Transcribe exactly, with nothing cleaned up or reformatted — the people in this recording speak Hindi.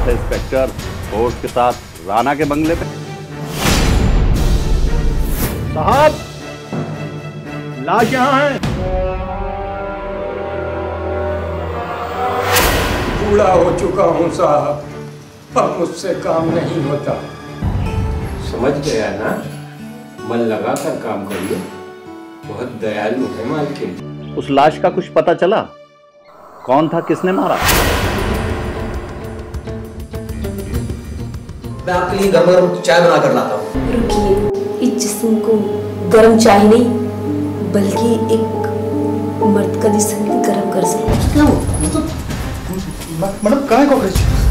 साथ है इंस्पेक्टर फोर्स के साथ राणा के बंगले पे। साहब लाश यहाँ है। बूढ़ा हो चुका हूँ साहब, अब मुझसे काम नहीं होता। समझ गया ना, मन लगा कर काम करिए। बहुत दयालु है मालकिन। उस लाश का कुछ पता चला? कौन था, किसने मारा? मैं आपके लिए गर्म चाय बना कर लाता हूँ। रुकिए, इस जिस्म को गर्म चाय नहीं बल्कि एक मर्द का जिस्म गर्म कर सकते। मैडम कहाँ है कॉकरोच?